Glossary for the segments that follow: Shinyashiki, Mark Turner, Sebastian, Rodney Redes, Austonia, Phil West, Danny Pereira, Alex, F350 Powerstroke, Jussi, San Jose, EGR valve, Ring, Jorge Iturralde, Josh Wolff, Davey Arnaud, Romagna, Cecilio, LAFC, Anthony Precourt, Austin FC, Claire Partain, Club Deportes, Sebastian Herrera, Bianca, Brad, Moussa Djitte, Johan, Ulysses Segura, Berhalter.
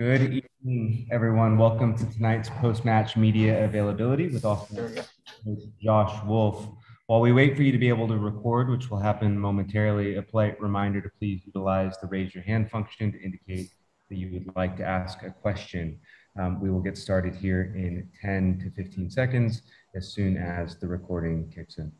Good evening, everyone. Welcome to tonight's post-match media availability with Austin with Josh Wolff. While we wait for you to be able to record, which will happen momentarily, a polite reminder to please utilize the raise your hand function to indicate that you would like to ask a question. We will get started here in 10 to 15 seconds as soon as the recording kicks in.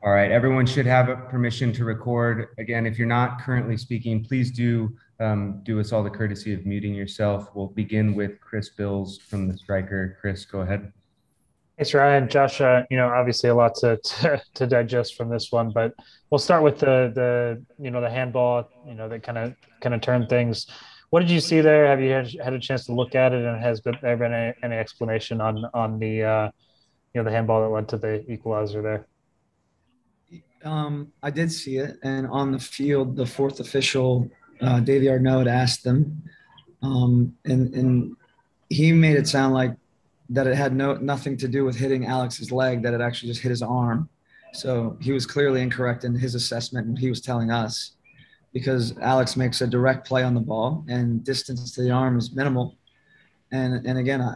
All right, everyone should have permission to record. Again, if you're not currently speaking, please do do us all the courtesy of muting yourself. We'll begin with Chris Bills from The Striker. Chris, go ahead. Thanks, Ryan. Josh, you know, obviously a lot to digest from this one, but we'll start with the handball, you know, that kind of turned things. What did you see there? Have you had a chance to look at it, and has there been any explanation on the you know, the handball that led to the equalizer there? I did see it, and on the field, the fourth official, Davey Arnaud, asked them, and he made it sound like that it had nothing to do with hitting Alex's leg; that it actually just hit his arm. So he was clearly incorrect in his assessment, and he was telling us, because Alex makes a direct play on the ball and distance to the arm is minimal. And again,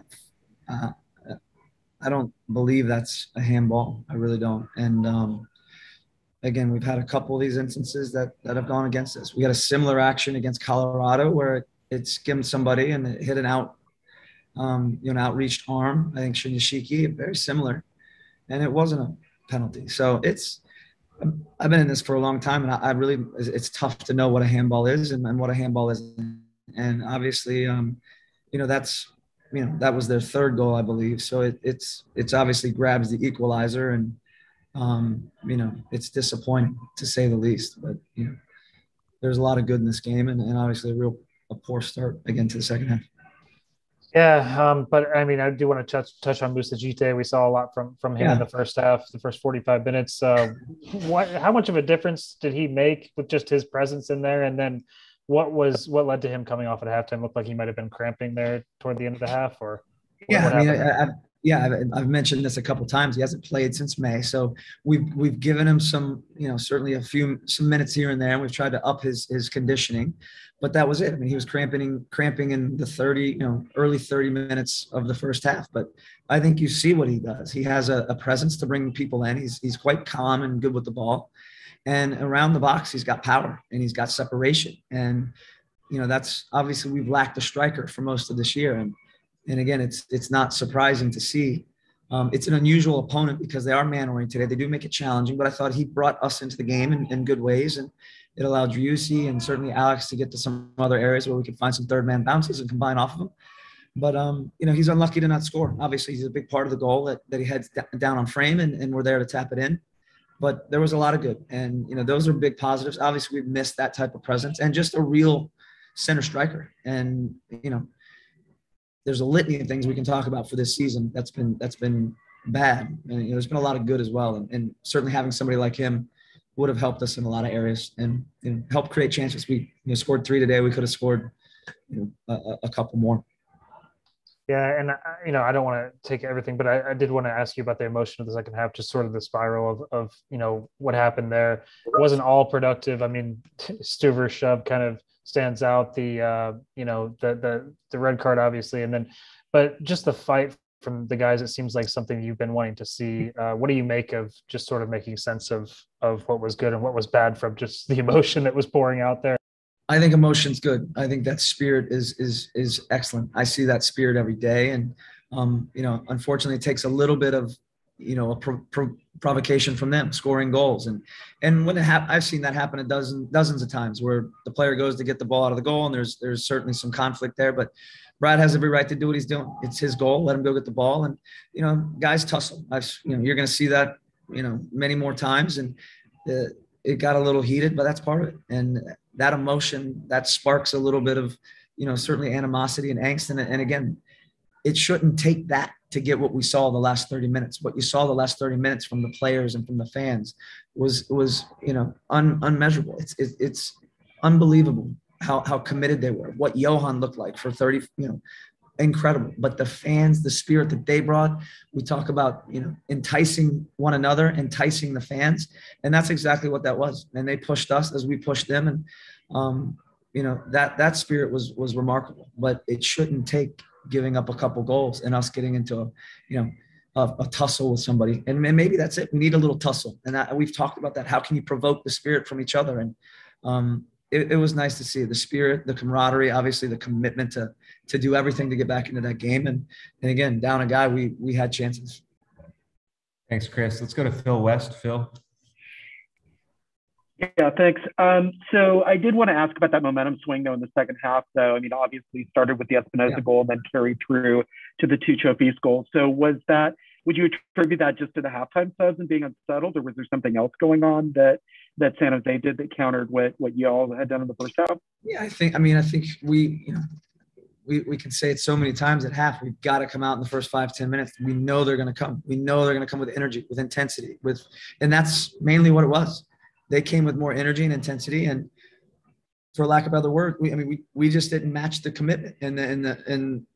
I don't believe that's a handball. I really don't. And again, we've had a couple of these instances that have gone against us. We had a similar action against Colorado where it skimmed somebody and it hit an outreached arm. I think Shinyashiki, very similar. And it wasn't a penalty. So I've been in this for a long time, and it's tough to know what a handball is and what a handball isn't. And obviously, that was their third goal, I believe. So it's obviously grabs the equalizer, and it's disappointing to say the least. But you know, there's a lot of good in this game, and obviously a poor start again to the second half. Yeah, but I mean, I do want to touch on Moussa Djitte. We saw a lot from him in the first half, the first 45 minutes. How much of a difference did he make with just his presence in there? And then what led to him coming off at halftime? Looked like he might have been cramping there toward the end of the half, or I've mentioned this a couple times. He hasn't played since May, so we've given him some, you know, certainly some minutes here and there, and we've tried to up his conditioning. But that was it. I mean, he was cramping in the early 30 minutes of the first half. But I think you see what he does. He has a presence to bring people in. He's quite calm and good with the ball. And around the box, he's got power and he's got separation. And, you know, that's obviously we've lacked a striker for most of this year. And again, it's not surprising to see. It's an unusual opponent because they are man-oriented. They do make it challenging, but I thought he brought us into the game in good ways. And it allowed Jussi and certainly Alex to get to some other areas where we could find some third-man bounces and combine off of them. But, he's unlucky to not score. Obviously, he's a big part of the goal that he heads down on frame, and we're there to tap it in. But there was a lot of good. And, you know, those are big positives. Obviously, we've missed that type of presence and just a real center striker. And, you know, there's a litany of things we can talk about for this season that's been bad. And, you know, there's been a lot of good as well. And certainly having somebody like him would have helped us in a lot of areas and helped create chances. We scored 3 today. We could have scored a couple more. Yeah, and I don't want to take everything, but I did want to ask you about the emotion of the second half, just sort of the spiral of what happened there. It wasn't all productive. I mean, Stuver's shove kind of stands out. The the red card obviously, and then, but just the fight from the guys, it seems like something you've been wanting to see. What do you make of just sort of making sense of what was good and what was bad from just the emotion that was pouring out there? I think emotion's good. I think that spirit is excellent. I see that spirit every day. And, unfortunately it takes a little bit of, a provocation from them scoring goals. And when I've seen that happen dozens of times where the player goes to get the ball out of the goal, and there's certainly some conflict there, but Brad has every right to do what he's doing. It's his goal. Let him go get the ball. And, guys tussle. You're going to see that, many more times. And it got a little heated, but that's part of it. And that emotion, that sparks a little bit of, certainly animosity and angst. And again, it shouldn't take that to get what we saw the last 30 minutes. What you saw the last 30 minutes from the players and from the fans was unmeasurable. It's unbelievable. how committed they were, what Johan looked like for 30, you know, incredible. But the fans, the spirit that they brought, we talk about, you know, enticing one another, enticing the fans. And that's exactly what that was. And they pushed us as we pushed them. And, you know, that spirit was remarkable, but it shouldn't take giving up a couple goals and us getting into a, you know, a tussle with somebody. And maybe that's it. We need a little tussle. And we've talked about that. How can you provoke the spirit from each other? And it was nice to see the spirit, the camaraderie, obviously the commitment to do everything to get back into that game. And again, down a guy, we had chances. Thanks, Chris. Let's go to Phil West. Phil. Yeah, thanks. So I did want to ask about that momentum swing, though, in the second half. So, I mean, obviously started with the Espinoza goal and then carried through to the two Trophies goals. So was that, would you attribute that just to the halftime subs and being unsettled, or was there something else going on that San Jose did that countered what you all had done in the first half? Yeah, I think we, you know, we can say it so many times at half, we've got to come out in the first 5-10 minutes. We know they're going to come. We know they're going to come with energy, with intensity, and that's mainly what it was. They came with more energy and intensity, and for lack of other word, we just didn't match the commitment in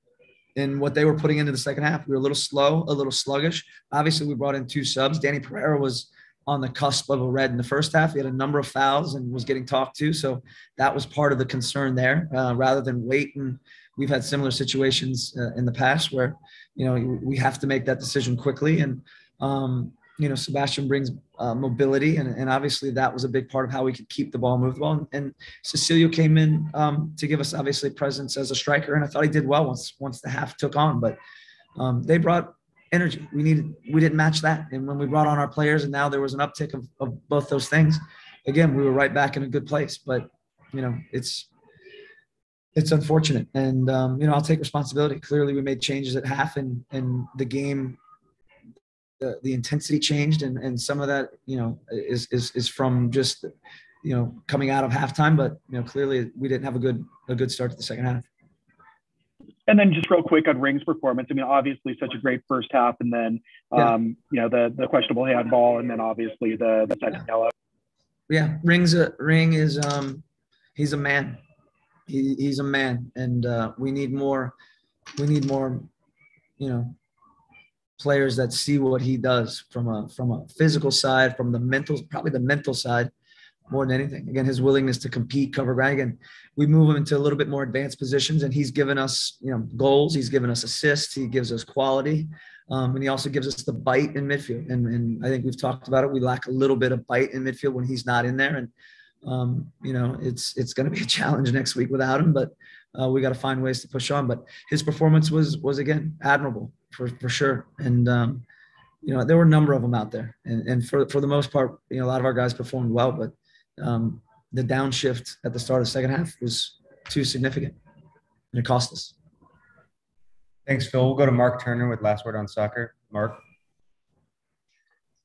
what they were putting into the second half. We were a little slow, a little sluggish. Obviously, we brought in two subs. Danny Pereira was on the cusp of a red in the first half. He had a number of fouls and was getting talked to, so that was part of the concern there. Rather than wait, and we've had similar situations in the past where, you know, we have to make that decision quickly, and you know, Sebastian brings mobility, and obviously that was a big part of how we could keep the ball, move the ball. And Cecilio came in to give us obviously presence as a striker, and I thought he did well once the half took on. But they brought energy. We didn't match that. And when we brought on our players, and now there was an uptick of both those things, again, we were right back in a good place. But, you know, it's unfortunate. And, you know, I'll take responsibility. Clearly we made changes at half, and the game – the intensity changed, and some of that, you know, is from just, you know, coming out of halftime. But, you know, clearly we didn't have a good start to the second half. And then just real quick on Ring's performance. I mean, obviously such a great first half, and then you know, the questionable handball, and then obviously the second yellow. Yeah, Ring is he's a man. He's a man, and we need more. We need more. You know, players that see what he does from a physical side, from the mental side more than anything. Again, his willingness to compete, cover ground. Again, we move him into a little bit more advanced positions, and he's given us, you know, goals. He's given us assists. He gives us quality. And he also gives us the bite in midfield. And I think we've talked about it. We lack a little bit of bite in midfield when he's not in there. And, you know, it's going to be a challenge next week without him, but we got to find ways to push on. But his performance was again, admirable. For sure. And, you know, there were a number of them out there. And for the most part, you know, a lot of our guys performed well, but the downshift at the start of the second half was too significant, and it cost us. Thanks, Phil. We'll go to Mark Turner with Last Word on Soccer. Mark.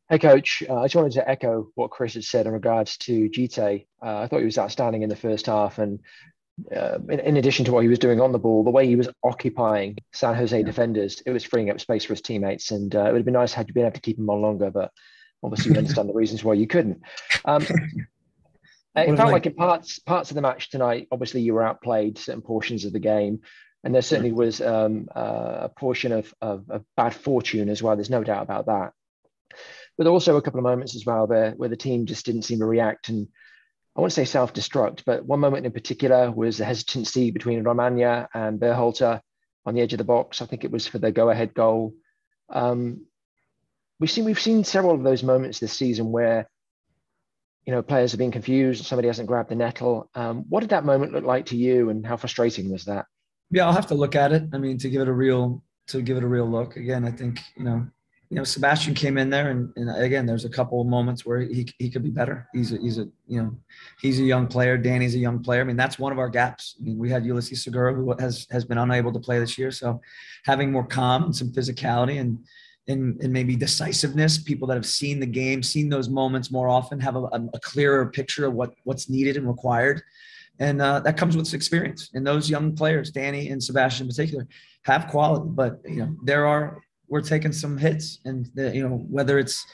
Hey, Coach. I just wanted to echo what Chris had said in regards to Djitte. I thought he was outstanding in the first half, and in addition to what he was doing on the ball, the way he was occupying San Jose defenders, it was freeing up space for his teammates. And it would have been nice had you been able to keep him on longer, but obviously you understand the reasons why you couldn't. It felt like in parts of the match tonight, obviously you were outplayed certain portions of the game. And there certainly was a portion of bad fortune as well. There's no doubt about that. But also a couple of moments as well there where the team just didn't seem to react, and I won't say self-destruct, but one moment in particular was the hesitancy between Romagna and Berhalter on the edge of the box. I think it was for the go-ahead goal. We've seen several of those moments this season where, you know, players have been confused, somebody hasn't grabbed the nettle. What did that moment look like to you, and how frustrating was that? Yeah, I'll have to look at it. I mean, to give it a real look. Again, I think, you know, Sebastian came in there, and again, there's a couple of moments where he could be better. He's a young player. Danny's a young player. I mean, that's one of our gaps. I mean, we had Ulysses Segura, who has been unable to play this year. So having more calm and some physicality and maybe decisiveness, people that have seen the game, seen those moments more often, have a clearer picture of what's needed and required. And that comes with experience. And those young players, Danny and Sebastian in particular, have quality, but, you know, we're taking some hits, and, you know, whether it's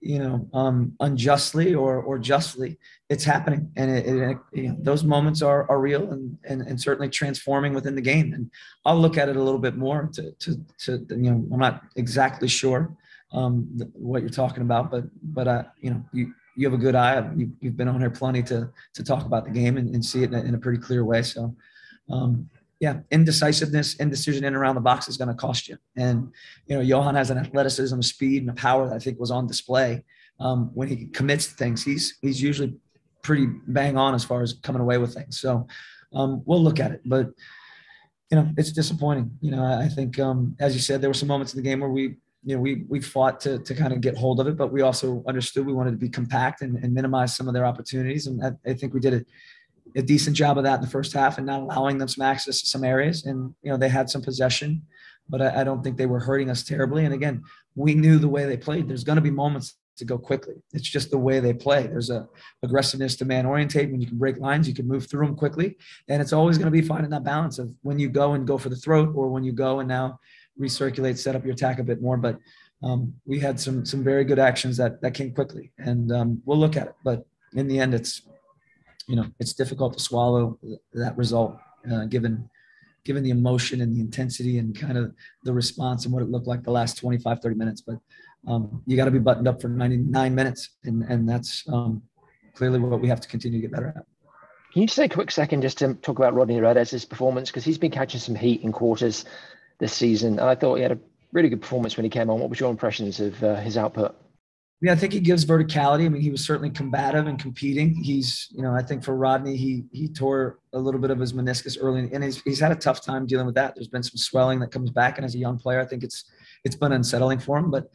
you know, unjustly or justly, it's happening. And you know, those moments are real and certainly transforming within the game. And I'll look at it a little bit more to you know, I'm not exactly sure what you're talking about, but you know, you have a good eye. You've been on here plenty to talk about the game and see it in a pretty clear way. So, yeah, indecisiveness, indecision in and around the box is going to cost you. And, you know, Johan has an athleticism, speed, and a power that I think was on display when he commits to things. He's usually pretty bang on as far as coming away with things. So we'll look at it. But, you know, it's disappointing. You know, I think, as you said, there were some moments in the game where we fought to kind of get hold of it, but we also understood we wanted to be compact and minimize some of their opportunities. And I think we did a decent job of that in the first half and not allowing them some access to some areas. And, you know, they had some possession, but I don't think they were hurting us terribly. And again, we knew the way they played, there's going to be moments to go quickly. It's just the way they play. There's a aggressiveness to man orientate. When you can break lines, you can move through them quickly. And it's always going to be finding that balance of when you go and go for the throat or when you go and now recirculate, set up your attack a bit more. But we had some very good actions that came quickly, and we'll look at it. But in the end, it's, you know, it's difficult to swallow that result, given the emotion and the intensity and kind of the response and what it looked like the last 25, 30 minutes. But you got to be buttoned up for 99 minutes. And that's clearly what we have to continue to get better at. Can you just take a quick second just to talk about Rodney Redes' performance? Because he's been catching some heat in quarters this season. And I thought he had a really good performance when he came on. What was your impressions of his output? Yeah, I think he gives verticality. I mean, he was certainly combative and competing. He's, you know, I think for Rodney, he tore a little bit of his meniscus early, and he's had a tough time dealing with that. There's been some swelling that comes back, and as a young player, I think it's been unsettling for him. But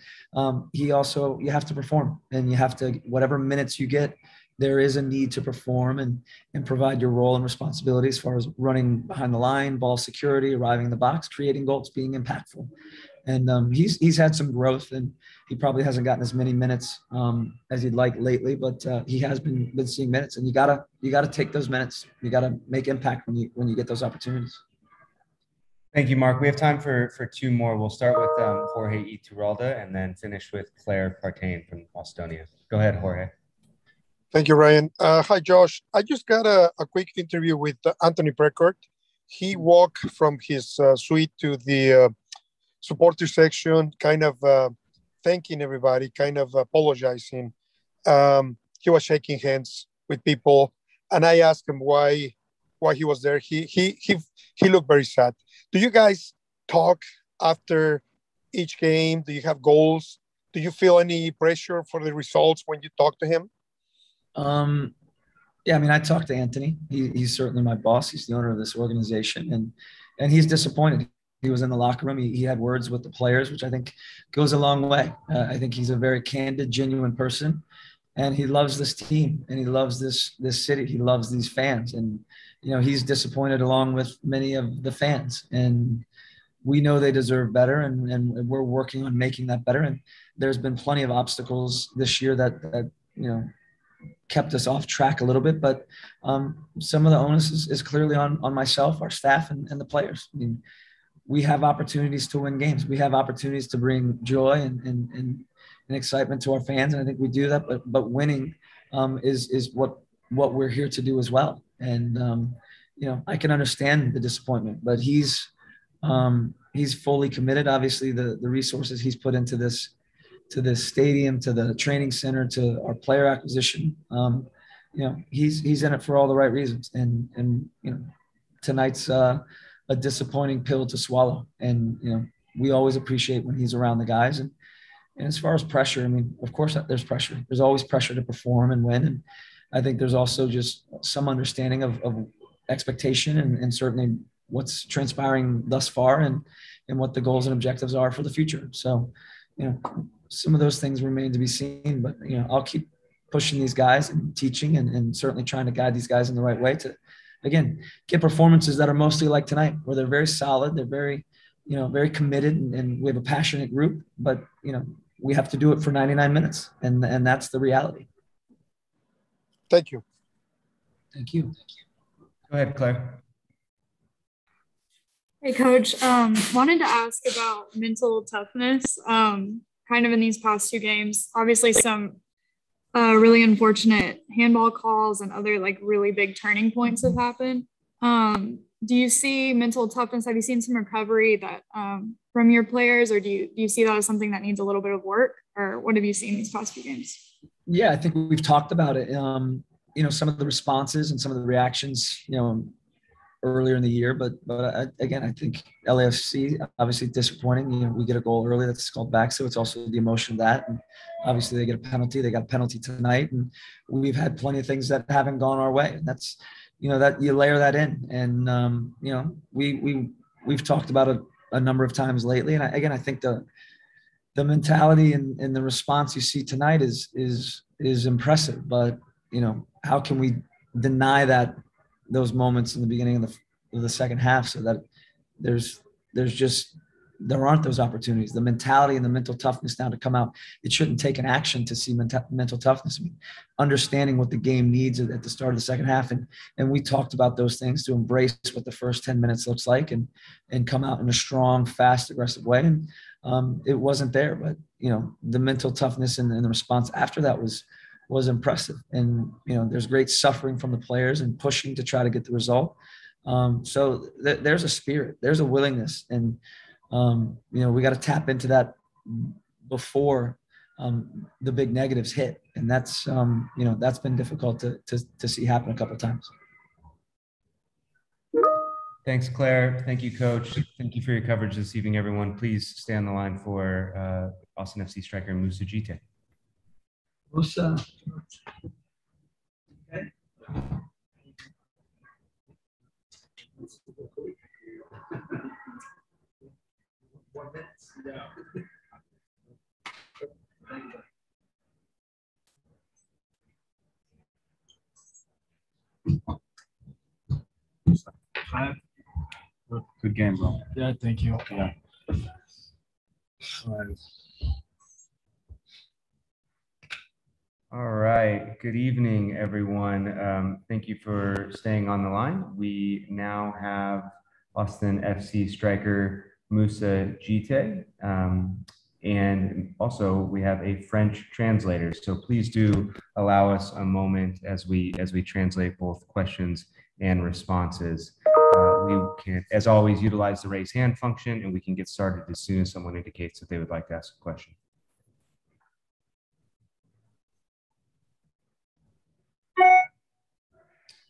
he also, you have to perform, and you have to, whatever minutes you get, there is a need to perform and provide your role and responsibility as far as running behind the line, ball security, arriving in the box, creating goals, being impactful. And he's had some growth, and he probably hasn't gotten as many minutes as he'd like lately, but he has been seeing minutes, and you gotta take those minutes. You gotta make impact when you get those opportunities. Thank you, Mark. We have time for two more. We'll start with Jorge Iturralde and then finish with Claire Partain from Austonia. Go ahead, Jorge. Thank you, Ryan. Hi, Josh. I just got a quick interview with Anthony Precourt. He walked from his suite to the supporter section, kind of thanking everybody, kind of apologizing. He was shaking hands with people, and I asked him why he was there. He looked very sad. Do you guys talk after each game? Do you have goals? Do you feel any pressure for the results when you talk to him? Yeah, I mean, I talked to Anthony. He's certainly my boss. He's the owner of this organization, and he's disappointed. He was in the locker room. He had words with the players, which I think goes a long way. I think he's a very candid, genuine person, and he loves this team, and he loves this city. He loves these fans, and, you know, he's disappointed along with many of the fans, and we know they deserve better, and we're working on making that better. And there's been plenty of obstacles this year that you know, kept us off track a little bit, but some of the onus is clearly on myself, our staff, and the players. I mean, we have opportunities to win games. We have opportunities to bring joy and excitement to our fans, and I think we do that, but winning is what we're here to do as well. And, you know, I can understand the disappointment, but he's fully committed. Obviously, the resources he's put into this, to the stadium, to the training center, to our player acquisition. You know, he's in it for all the right reasons. And you know, tonight's a disappointing pill to swallow. And, you know, we always appreciate when he's around the guys. And as far as pressure, I mean, of course there's pressure. There's always pressure to perform and win. And I think there's also just some understanding of expectation and certainly what's transpiring thus far and what the goals and objectives are for the future. So, you know, some of those things remain to be seen, but, you know, I'll keep pushing these guys and teaching and certainly trying to guide these guys in the right way to, again, get performances that are mostly like tonight, where they're very solid. They're very, you know, very committed, and we have a passionate group, but, you know, we have to do it for 99 minutes. And that's the reality. Thank you. Thank you. Go ahead, Claire. Hey, Coach. Wanted to ask about mental toughness. kind of in these past two games. Obviously some really unfortunate handball calls and other like really big turning points have happened. Do you see mental toughness? Have you seen some recovery that from your players, or do you see that as something that needs a little bit of work, or what have you seen these past few games? Yeah, I think we've talked about it. You know, some of the responses and some of the reactions, you know, earlier in the year, but again, I think LAFC, obviously disappointing. You know, we get a goal early that's called back, so it's also the emotion of that. And obviously they get a penalty. They got a penalty tonight, and we've had plenty of things that haven't gone our way. And that's, you know, that you layer that in, and you know, we've talked about it a number of times lately. And I think the mentality and the response you see tonight is impressive. But you know, how can we deny that those moments in the beginning of the second half, so that there aren't those opportunities? The mentality and the mental toughness now to come out, it shouldn't take an action to see mental toughness. I mean, understanding what the game needs at the start of the second half. And we talked about those things, to embrace what the first 10 minutes looks like and come out in a strong, fast, aggressive way. And it wasn't there, but you know, the mental toughness and the response after that was impressive. And, you know, there's great suffering from the players and pushing to try to get the result. So there's a spirit, there's a willingness, and, you know, we got to tap into that before the big negatives hit. And that's, you know, that's been difficult to see happen a couple of times. Thanks, Claire. Thank you, Coach. Thank you for your coverage this evening, everyone. Please stay on the line for Austin FC striker Moussa Djitte. Moussa. Okay. Good game, bro. Yeah, thank you. Yeah. All right. Good evening, everyone. Thank you for staying on the line. We now have Austin FC striker Moussa Djitte, and also we have a French translator. So please do allow us a moment as we translate both questions and responses. We can, as always, utilize the raise hand function, and we can get started as soon as someone indicates that they would like to ask a question.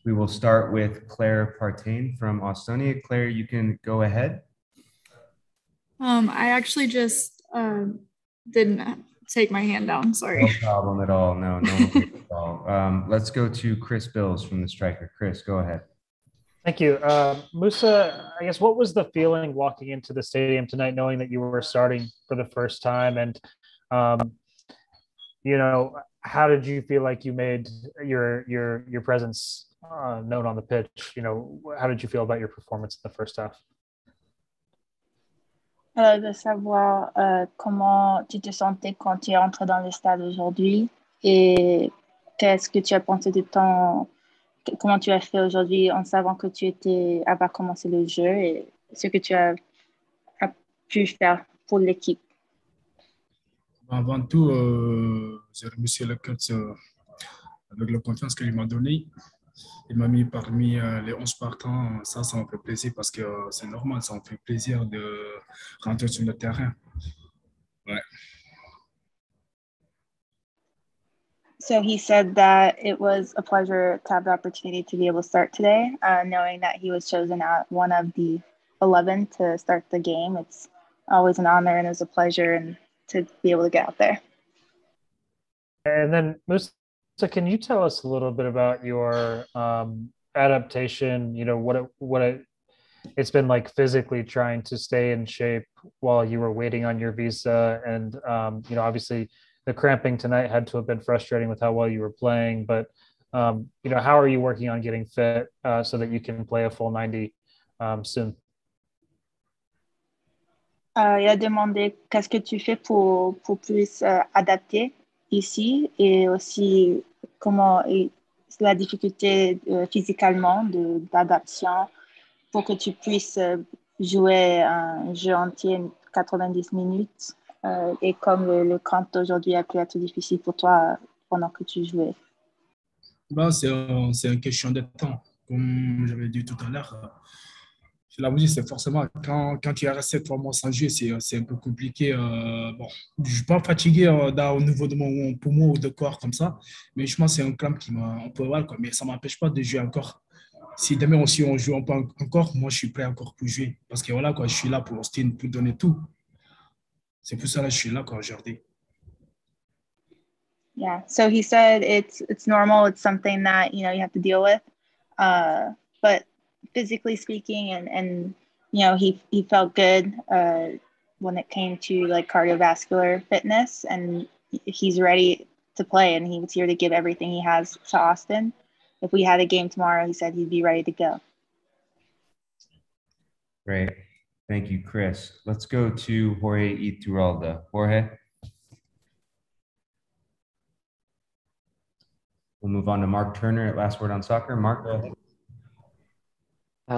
We will start with Claire Partain from Austonia. Claire, you can go ahead. I actually just didn't take my hand down. Sorry. No problem at all. No problem at all. Let's go to Chris Bills from the striker. Chris, go ahead. Thank you. Moussa, I guess, what was the feeling walking into the stadium tonight, knowing that you were starting for the first time? And, you know, how did you feel like you made your presence known on the pitch? You know, how did you feel about your performance in the first half? De savoir comment tu te sentais quand tu es entré dans le stade aujourd'hui, et qu'est-ce que tu as pensé de ton, comment tu as fait aujourd'hui en savant que tu étais avant de commencer le jeu, et ce que tu as pu faire pour l'équipe. Avant tout, je remercie le coach avec la confiance qu'il m'a donnée. Il m'a mis parmi les 11 partants. Ça me fait plaisir parce que c'est normal. Ça me fait plaisir de rentrer sur le terrain. Ouais. So he said that it was a pleasure to have the opportunity to be able to start today, knowing that he was chosen at one of the 11 to start the game. It's always an honor, and it was a pleasure and to be able to get out there. And then most. So can you tell us a little bit about your adaptation, you know, what it's been like physically trying to stay in shape while you were waiting on your visa? And, you know, obviously the cramping tonight had to have been frustrating with how well you were playing, but, you know, how are you working on getting fit so that you can play a full 90 soon? Il a demandé qu'est-ce que tu fais pour plus adapter ici, et aussi comment la difficulté physiquement d'adaptation pour que tu puisses jouer un jeu entier 90 minutes et comme le camp aujourd'hui a pu être difficile pour toi pendant que tu jouais? Ben, c'est une question de temps, comme j'avais dit tout à l'heure. La musique, c'est forcément quand tu es resté 3 mois sans jouer, c'est un peu compliqué. Bon, je ne suis pas fatigué au niveau de mon poumon ou de corps comme ça, mais je pense que c'est un crampe qui m'a un peu mal, quoi. Mais ça ne m'empêche pas de jouer encore. Si demain aussi on joue encore, moi je suis prêt encore pour jouer. Parce que voilà, quoi, je suis là pour Austin, pour donner tout. C'est pour ça que je suis là aujourd'hui. Yeah, so he said it's normal, it's something that, you know, you have to deal with. But physically speaking and you know, he felt good when it came to like cardiovascular fitness, and he's ready to play and he was here to give everything he has to Austin. If we had a game tomorrow, he said he'd be ready to go. Great. Thank you, Chris. Let's go to Jorge Iturralde. Jorge. We'll move on to Mark Turner at Last Word on Soccer. Mark, go ahead.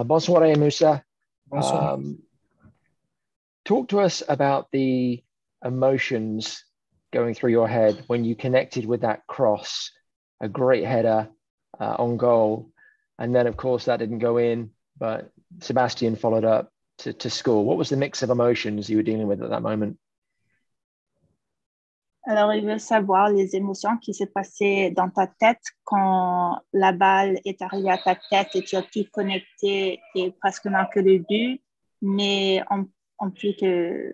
Bonsoir, Moussa. Bonsoir. Talk to us about the emotions going through your head when you connected with that cross, a great header on goal. And then, of course, that didn't go in, but Sebastian followed up to score. What was the mix of emotions you were dealing with at that moment? Alors, il veut savoir les émotions qui s'est passées dans ta tête quand la balle est arrivée à ta tête et tu as pu connecter et presque marquer le but, mais en plus que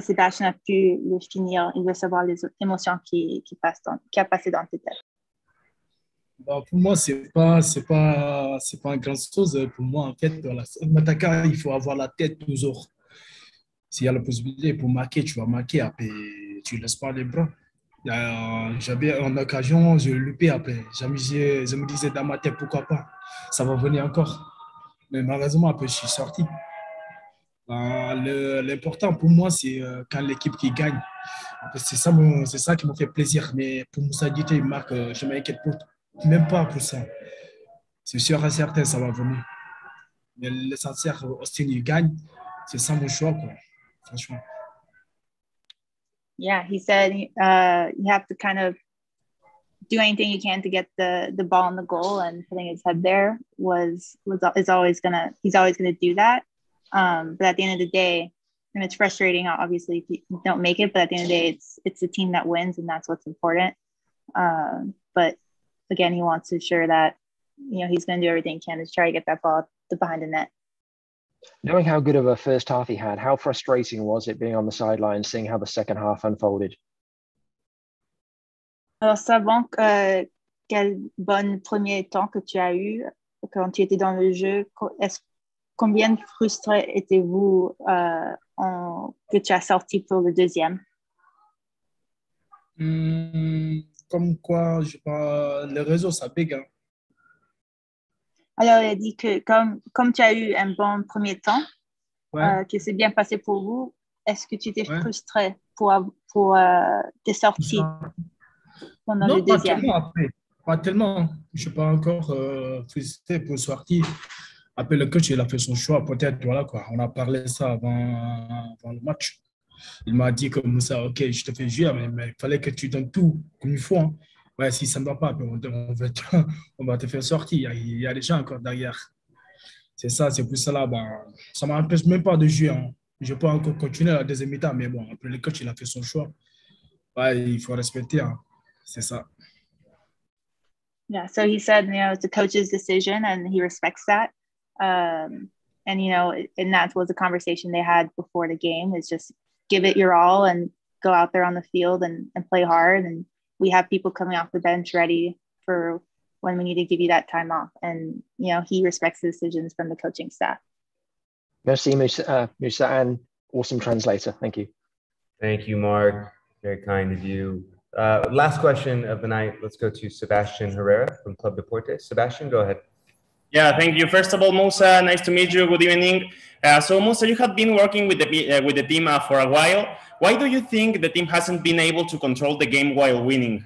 Sebastian a pu le finir, il veut savoir les émotions qui a passé dans tes têtes. Bon, pour moi, c'est pas une grande chose. Pour moi, en fait, dans l'attaquant, il faut avoir la tête toujours. S'il y a la possibilité pour marquer, tu vas marquer après. Tu ne laisses pas les bras. J'avais en occasion, je loupais après. Je me disais dans ma tête, pourquoi pas? Ça va venir encore. Mais malheureusement, après, je suis sorti. L'important pour moi, c'est quand l'équipe qui gagne. C'est ça qui me fait plaisir. Mais pour Moussa Djitte, il marque, je m'inquiète même pas pour ça. C'est sûr et certain, ça va venir. Mais l'essentiel, Austin, il gagne. C'est ça mon choix, quoi. Franchement. Yeah, he said you have to kind of do anything you can to get the ball in the goal, and putting his head there he's always gonna do that. But at the end of the day, and it's frustrating obviously if you don't make it, but at the end of the day, it's the team that wins, and that's what's important. But again, he wants to ensure that, you know, he's gonna do everything he can to try to get that ball behind the net. Knowing how good of a first half he had, how frustrating was it being on the sidelines, seeing how the second half unfolded? Alors, savant quel bon premier temps que tu as eu quand tu étais dans le jeu, combien frustré étiez-vous que tu as sorti pour le deuxième? Comme quoi, je parle, le réseau, ça big, hein. Alors, il a dit que comme tu as eu un bon premier temps, ouais, que c'est bien passé pour vous, est-ce que tu t'es frustré pour tes sorties pendant le deuxième? Non, pas tellement. Je ne suis pas encore frustré pour sortir. Après, le coach, il a fait son choix, peut-être, voilà, quoi. On a parlé ça avant le match. Il m'a dit comme ça, OK, je te fais jouer, mais il fallait que tu donnes tout comme il faut, hein. Ouais, si ça ne va pas, on va te faire sortir. Il y a des gens encore derrière. C'est ça, c'est pour cela. Ça ne m'empêche même pas de jouer. Hein. Je peux encore continuer la deuxième mi-temps, mais bon, après le coach, il a fait son choix. Ouais, il faut respecter. Hein. C'est ça. Yeah, so he said, you know, it's the coach's decision and he respects that. And, you know, and that was the conversation they had before the game, is just give it your all and go out there on the field and play hard, and we have people coming off the bench ready for when we need to give you that time off. And, you know, he respects the decisions from the coaching staff. Merci, Moussa, and awesome translator. Thank you. Thank you, Mark. Very kind of you. Last question of the night. Let's go to Sebastian Herrera from Club Deportes. Sebastian, go ahead. Yeah, thank you. First of all, Moussa, nice to meet you. Good evening. So, Moussa, you have been working with the team for a while. Why do you think the team hasn't been able to control the game while winning?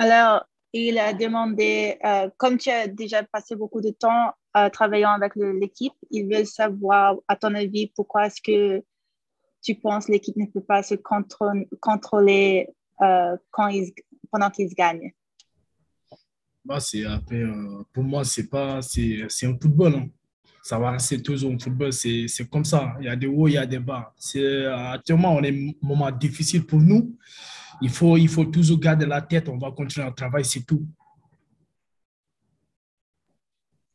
Alors, et il a demandé, comme tu as déjà passé beaucoup de temps travaillant avec l'équipe, ils veulent savoir, à ton avis, pourquoi est-ce que tu penses que l'équipe ne peut pas se contrôler pendant qu'ils gagnent? Bah, pour moi, c'est un football. Hein. Ça va rester toujours un football, c'est comme ça. Il y a des hauts, il y a des bas. Actuellement, on est un moment difficile pour nous. Il faut toujours garder la tête. On va continuer à travailler, c'est tout.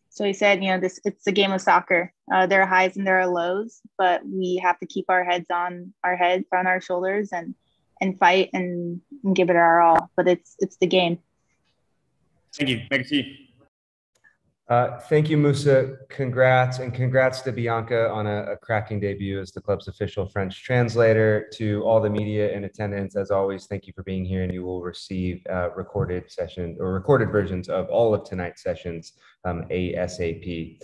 So he said, you know, it's a game of soccer. There are highs and there are lows, but we have to keep our heads on our shoulders and fight and give it our all. But it's the game. Thank you. Merci. Thank you, Moussa. Congrats, and congrats to Bianca on a cracking debut as the club's official French translator. To all the media in attendance, as always, thank you for being here, and you will receive recorded versions of all of tonight's sessions ASAP.